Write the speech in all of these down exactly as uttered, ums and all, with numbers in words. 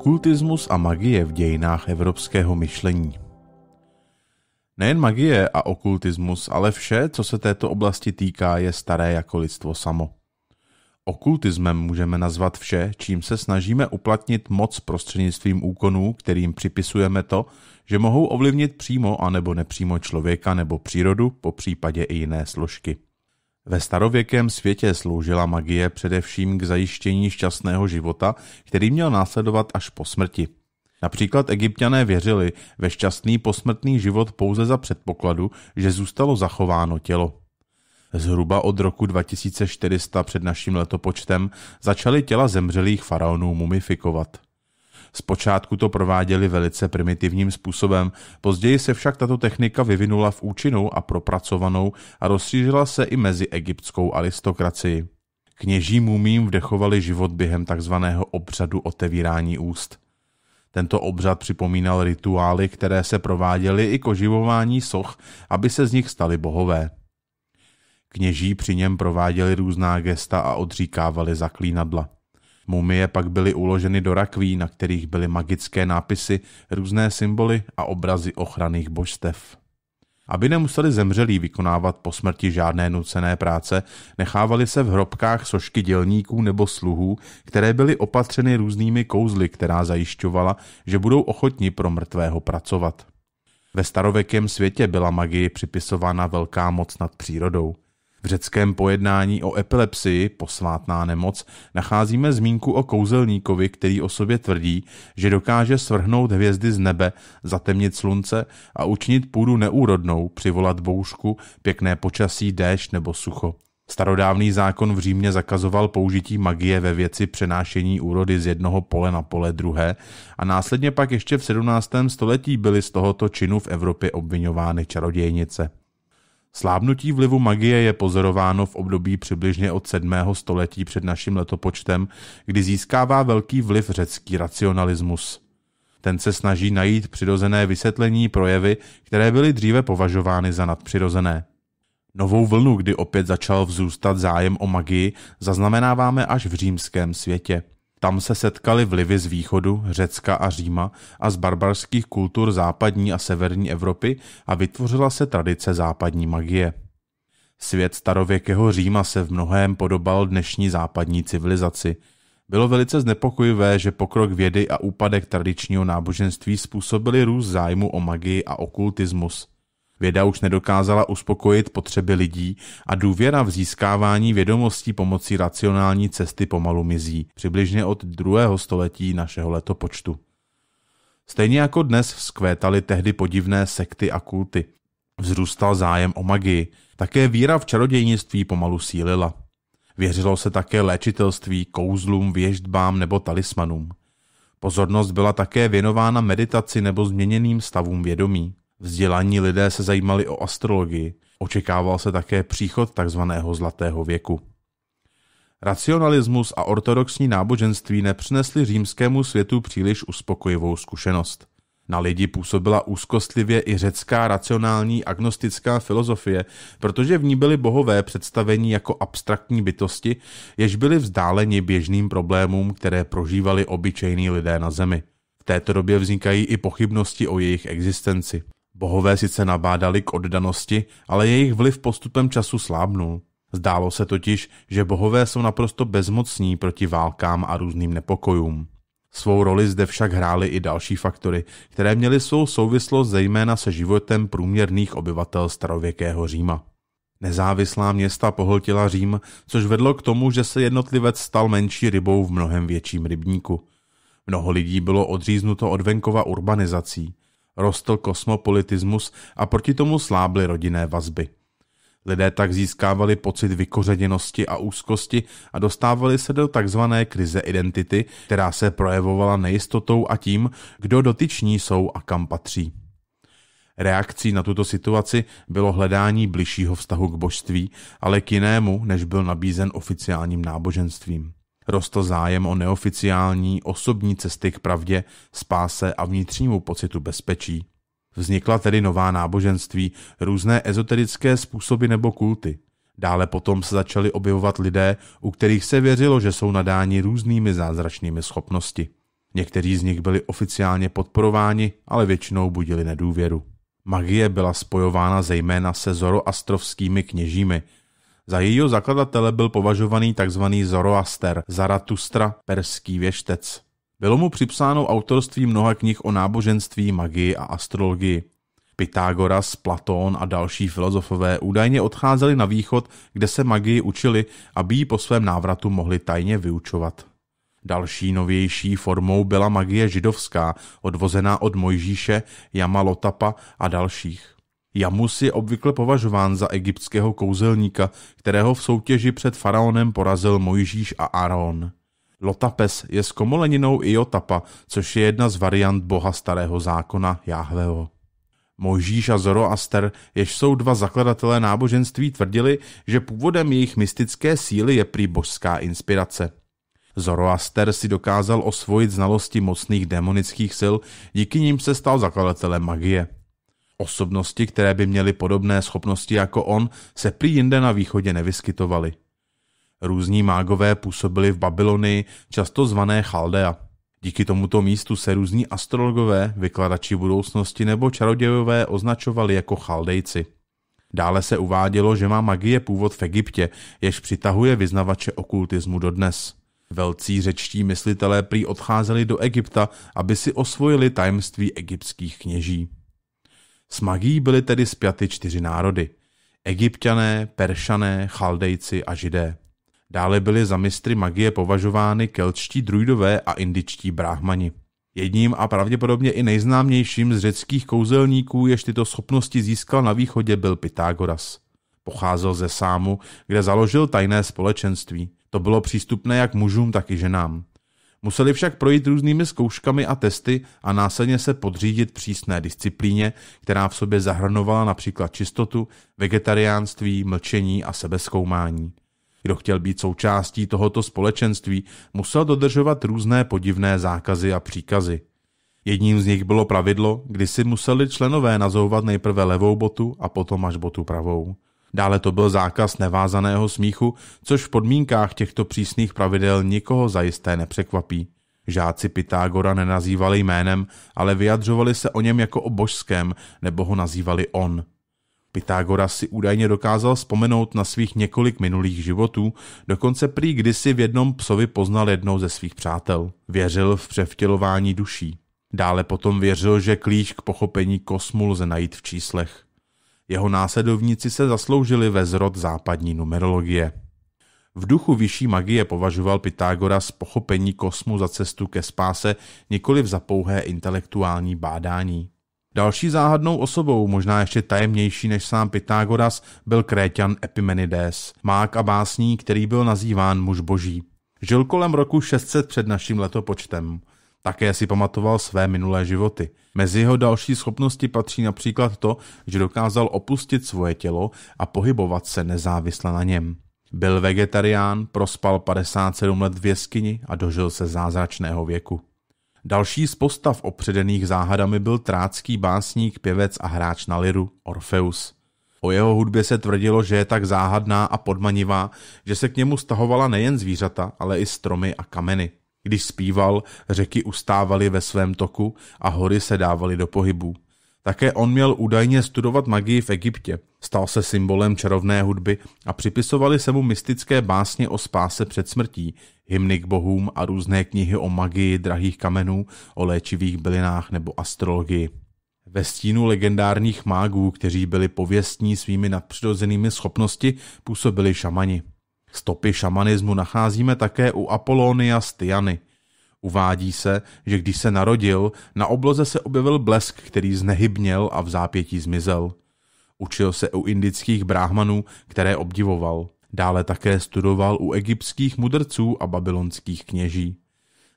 okultismus a magie v dějinách evropského myšlení. Nejen magie a okultismus, ale vše, co se této oblasti týká, je staré jako lidstvo samo. Okultismem můžeme nazvat vše, čím se snažíme uplatnit moc prostřednictvím úkonů, kterým připisujeme to, že mohou ovlivnit přímo a nebo nepřímo člověka nebo přírodu, popřípadě i jiné složky. Ve starověkém světě sloužila magie především k zajištění šťastného života, který měl následovat až po smrti. Například Egypťané věřili ve šťastný posmrtný život pouze za předpokladu, že zůstalo zachováno tělo. Zhruba od roku dva tisíce čtyři sta před naším letopočtem začaly těla zemřelých faraonů mumifikovat. Zpočátku to prováděli velice primitivním způsobem, později se však tato technika vyvinula v účinnou a propracovanou a rozšířila se i mezi egyptskou aristokracii. Kněží mumím vdechovali život během takzvaného obřadu otevírání úst. Tento obřad připomínal rituály, které se prováděly i k oživování soch, aby se z nich stali bohové. Kněží při něm prováděli různá gesta a odříkávali zaklínadla. Mumie pak byly uloženy do rakví, na kterých byly magické nápisy, různé symboly a obrazy ochranných božstev. Aby nemuseli zemřelí vykonávat po smrti žádné nucené práce, nechávali se v hrobkách sošky dělníků nebo sluhů, které byly opatřeny různými kouzly, která zajišťovala, že budou ochotni pro mrtvého pracovat. Ve starověkém světě byla magii připisována velká moc nad přírodou. V řeckém pojednání o epilepsii, posvátná nemoc, nacházíme zmínku o kouzelníkovi, který o sobě tvrdí, že dokáže svrhnout hvězdy z nebe, zatemnit slunce a učinit půdu neúrodnou, přivolat bouřku, pěkné počasí, déšť nebo sucho. Starodávný zákon v Římě zakazoval použití magie ve věci přenášení úrody z jednoho pole na pole druhé a následně pak ještě v sedmnáctém století byly z tohoto činu v Evropě obvinovány čarodějnice. Slábnutí vlivu magie je pozorováno v období přibližně od sedmého století před naším letopočtem, kdy získává velký vliv řecký racionalismus. Ten se snaží najít přirozené vysvětlení projevy, které byly dříve považovány za nadpřirozené. Novou vlnu, kdy opět začal vzrůstat zájem o magii, zaznamenáváme až v římském světě. Tam se setkaly vlivy z východu, Řecka a Říma a z barbarských kultur západní a severní Evropy a vytvořila se tradice západní magie. Svět starověkého Říma se v mnohém podobal dnešní západní civilizaci. Bylo velice znepokojivé, že pokrok vědy a úpadek tradičního náboženství způsobili růst zájmu o magii a okultismus. Věda už nedokázala uspokojit potřeby lidí a důvěra v získávání vědomostí pomocí racionální cesty pomalu mizí, přibližně od druhého století našeho letopočtu. Stejně jako dnes vzkvétaly tehdy podivné sekty a kulty. Vzrůstal zájem o magii, také víra v čarodějnictví pomalu sílila. Věřilo se také léčitelství, kouzlům, věštbám nebo talismanům. Pozornost byla také věnována meditaci nebo změněným stavům vědomí. Vzdělaní lidé se zajímali o astrologii, očekával se také příchod tzv. Zlatého věku. Racionalismus a ortodoxní náboženství nepřinesly římskému světu příliš uspokojivou zkušenost. Na lidi působila úzkostlivě i řecká racionální agnostická filozofie, protože v ní byly bohové představení jako abstraktní bytosti, jež byly vzdáleni běžným problémům, které prožívali obyčejní lidé na zemi. V této době vznikají i pochybnosti o jejich existenci. Bohové sice nabádali k oddanosti, ale jejich vliv postupem času slábnul. Zdálo se totiž, že bohové jsou naprosto bezmocní proti válkám a různým nepokojům. Svou roli zde však hrály i další faktory, které měly svou souvislost zejména se životem průměrných obyvatel starověkého Říma. Nezávislá města pohltila Řím, což vedlo k tomu, že se jednotlivec stal menší rybou v mnohem větším rybníku. Mnoho lidí bylo odříznuto od venkova urbanizací. Rostl kosmopolitismus a proti tomu slábly rodinné vazby. Lidé tak získávali pocit vykořeněnosti a úzkosti a dostávali se do takzvané krize identity, která se projevovala nejistotou a tím, kdo dotyční jsou a kam patří. Reakcí na tuto situaci bylo hledání bližšího vztahu k božství, ale k jinému, než byl nabízen oficiálním náboženstvím. Rostl zájem o neoficiální, osobní cesty k pravdě, spáse a vnitřnímu pocitu bezpečí. Vznikla tedy nová náboženství, různé ezoterické způsoby nebo kulty. Dále potom se začali objevovat lidé, u kterých se věřilo, že jsou nadáni různými zázračnými schopnosti. Někteří z nich byli oficiálně podporováni, ale většinou budili nedůvěru. Magie byla spojována zejména se zoroastrovskými kněžími. Za jejího zakladatele byl považovaný tzv. Zoroaster, Zaratustra, perský věštec. Bylo mu připsáno autorství mnoha knih o náboženství, magii a astrologii. Pythagoras, Platón a další filozofové údajně odcházeli na východ, kde se magii učili, aby ji po svém návratu mohli tajně vyučovat. Další novější formou byla magie židovská, odvozená od Mojžíše, Jama Lotapa a dalších. Jamus je obvykle považován za egyptského kouzelníka, kterého v soutěži před faraonem porazil Mojžíš a Aron. Lotapes je zkomoleninou Iotapa, což je jedna z variant boha starého zákona Jahveho. Mojžíš a Zoroaster, jež jsou dva zakladatelé náboženství, tvrdili, že původem jejich mystické síly je prý božská inspirace. Zoroaster si dokázal osvojit znalosti mocných démonických sil, díky nim se stal zakladatelem magie. Osobnosti, které by měly podobné schopnosti jako on, se prý jinde na východě nevyskytovaly. Různí mágové působili v Babylonii, často zvané Chaldea. Díky tomuto místu se různí astrologové, vykladači budoucnosti nebo čarodějové označovali jako Chaldejci. Dále se uvádělo, že má magie původ v Egyptě, jež přitahuje vyznavače okultismu dodnes. Velcí řečtí myslitelé prý odcházeli do Egypta, aby si osvojili tajemství egyptských kněží. S magií byly tedy spjaty čtyři národy. Egypťané, Peršané, Chaldejci a Židé. Dále byly za mistry magie považovány keltští druidové a indičtí bráhmani. Jedním a pravděpodobně i nejznámějším z řeckých kouzelníků, jež tyto schopnosti získal na východě, byl Pythagoras. Pocházel ze Sámu, kde založil tajné společenství. To bylo přístupné jak mužům, tak i ženám. Museli však projít různými zkouškami a testy a následně se podřídit přísné disciplíně, která v sobě zahrnovala například čistotu, vegetariánství, mlčení a sebezkoumání. Kdo chtěl být součástí tohoto společenství, musel dodržovat různé podivné zákazy a příkazy. Jedním z nich bylo pravidlo, kdy si museli členové nazouvat nejprve levou botu a potom až botu pravou. Dále to byl zákaz nevázaného smíchu, což v podmínkách těchto přísných pravidel nikoho zajisté nepřekvapí. Žáci Pythagora nenazývali jménem, ale vyjadřovali se o něm jako o božském, nebo ho nazývali on. Pythagoras si údajně dokázal vzpomenout na svých několik minulých životů, dokonce prý kdysi v jednom psovi poznal jednou ze svých přátel. Věřil v převtělování duší. Dále potom věřil, že klíč k pochopení kosmu lze najít v číslech. Jeho následovníci se zasloužili ve zrod západní numerologie. V duchu vyšší magie považoval Pythagoras pochopení kosmu za cestu ke spáse, nikoli za pouhé intelektuální bádání. Další záhadnou osobou, možná ještě tajemnější než sám Pythagoras, byl Kréťan Epimenides, mák a básník, který byl nazýván muž boží. Žil kolem roku šest set před naším letopočtem. Také si pamatoval své minulé životy. Mezi jeho další schopnosti patří například to, že dokázal opustit svoje tělo a pohybovat se nezávisle na něm. Byl vegetarián, prospal padesát sedm let v jeskyni a dožil se zázračného věku. Další z postav opředených záhadami byl trácký básník, pěvec a hráč na liru Orfeus. O jeho hudbě se tvrdilo, že je tak záhadná a podmanivá, že se k němu stahovala nejen zvířata, ale i stromy a kameny. Když zpíval, řeky ustávaly ve svém toku a hory se dávaly do pohybu. Také on měl údajně studovat magii v Egyptě, stal se symbolem čarovné hudby a připisovaly se mu mystické básně o spáse před smrtí, hymny k bohům a různé knihy o magii drahých kamenů, o léčivých bylinách nebo astrologii. Ve stínu legendárních mágů, kteří byli pověstní svými nadpřirozenými schopnosti, působili šamani. Stopy šamanismu nacházíme také u Apolonia z Tiany. Uvádí se, že když se narodil, na obloze se objevil blesk, který znehybněl a v zápětí zmizel. Učil se u indických bráhmanů, které obdivoval. Dále také studoval u egyptských mudrců a babylonských kněží.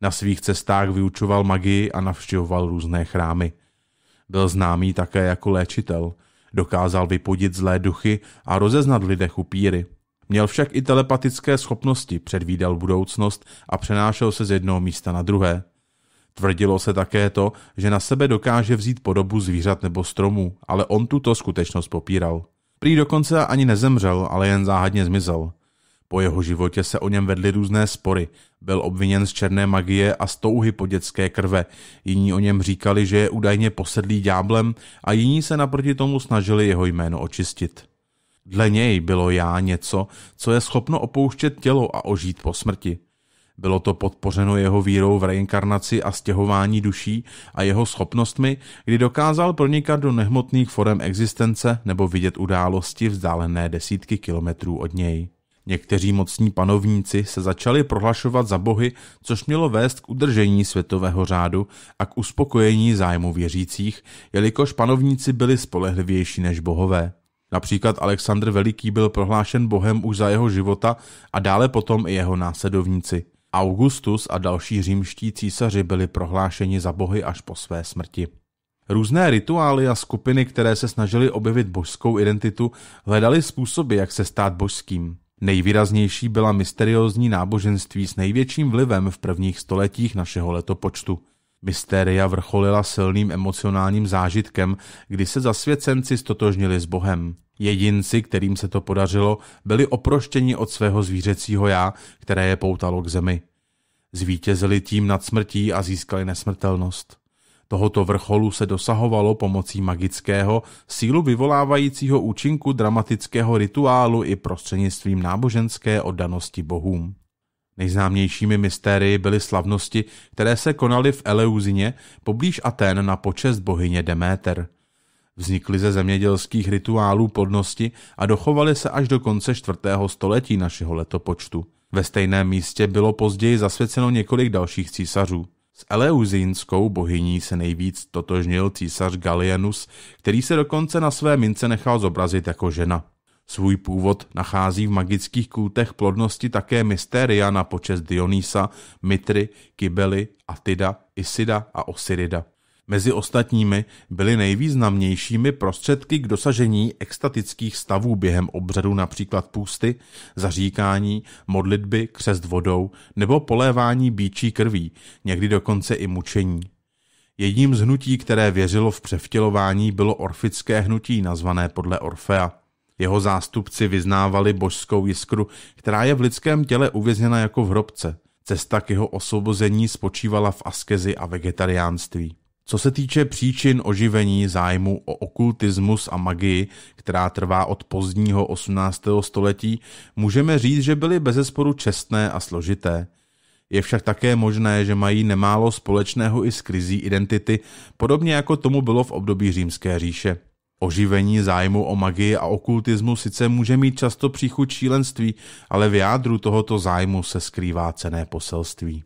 Na svých cestách vyučoval magii a navštěvoval různé chrámy. Byl známý také jako léčitel. Dokázal vypudit zlé duchy a rozeznat v lidech upíry. Měl však i telepatické schopnosti, předvídal budoucnost a přenášel se z jednoho místa na druhé. Tvrdilo se také to, že na sebe dokáže vzít podobu zvířat nebo stromů, ale on tuto skutečnost popíral. Prý dokonce ani nezemřel, ale jen záhadně zmizel. Po jeho životě se o něm vedly různé spory. Byl obviněn z černé magie a z touhy po dětské krve. Jiní o něm říkali, že je údajně posedlý ďáblem a jiní se naproti tomu snažili jeho jméno očistit. Dle něj bylo já něco, co je schopno opouštět tělo a ožít po smrti. Bylo to podpořeno jeho vírou v reinkarnaci a stěhování duší a jeho schopnostmi, kdy dokázal pronikat do nehmotných forem existence nebo vidět události vzdálené desítky kilometrů od něj. Někteří mocní panovníci se začali prohlašovat za bohy, což mělo vést k udržení světového řádu a k uspokojení zájmu věřících, jelikož panovníci byli spolehlivější než bohové. Například Alexandr Veliký byl prohlášen bohem už za jeho života a dále potom i jeho následovníci. Augustus a další římští císaři byli prohlášeni za bohy až po své smrti. Různé rituály a skupiny, které se snažily objevit božskou identitu, hledaly způsoby, jak se stát božským. Nejvýraznější byla mysteriózní náboženství s největším vlivem v prvních stoletích našeho letopočtu. Mystéria vrcholila silným emocionálním zážitkem, kdy se zasvěcenci stotožnili s Bohem. Jedinci, kterým se to podařilo, byli oproštěni od svého zvířecího já, které je poutalo k zemi. Zvítězili tím nad smrtí a získali nesmrtelnost. Tohoto vrcholu se dosahovalo pomocí magického, sílu vyvolávajícího účinku dramatického rituálu i prostřednictvím náboženské oddanosti bohům. Nejznámějšími mystérii byly slavnosti, které se konaly v Eleuzině poblíž Aten na počest bohyně Demeter. Vznikly ze zemědělských rituálů plodnosti a dochovaly se až do konce čtvrtého století našeho letopočtu. Ve stejném místě bylo později zasvěceno několik dalších císařů. S eleuzínskou bohyní se nejvíc totožnil císař Galienus, který se dokonce na své mince nechal zobrazit jako žena. Svůj původ nachází v magických kultech plodnosti také mystéria na počest Dionýsa, Mithry, Kybely, Atida, Isida a Osirida. Mezi ostatními byly nejvýznamnějšími prostředky k dosažení extatických stavů během obřadu, například půsty, zaříkání, modlitby, křest vodou nebo polévání býčí krví, někdy dokonce i mučení. Jedním z hnutí, které věřilo v převtělování, bylo orfické hnutí nazvané podle Orfea. Jeho zástupci vyznávali božskou jiskru, která je v lidském těle uvězněna jako v hrobce. Cesta k jeho osvobození spočívala v askezi a vegetariánství. Co se týče příčin oživení zájmu o okultismus a magii, která trvá od pozdního osmnáctého století, můžeme říct, že byly bezesporu čestné a složité. Je však také možné, že mají nemálo společného i s krizí identity, podobně jako tomu bylo v období Římské říše. Oživení zájmu o magii a okultismu sice může mít často příchuť šílenství, ale v jádru tohoto zájmu se skrývá cenné poselství.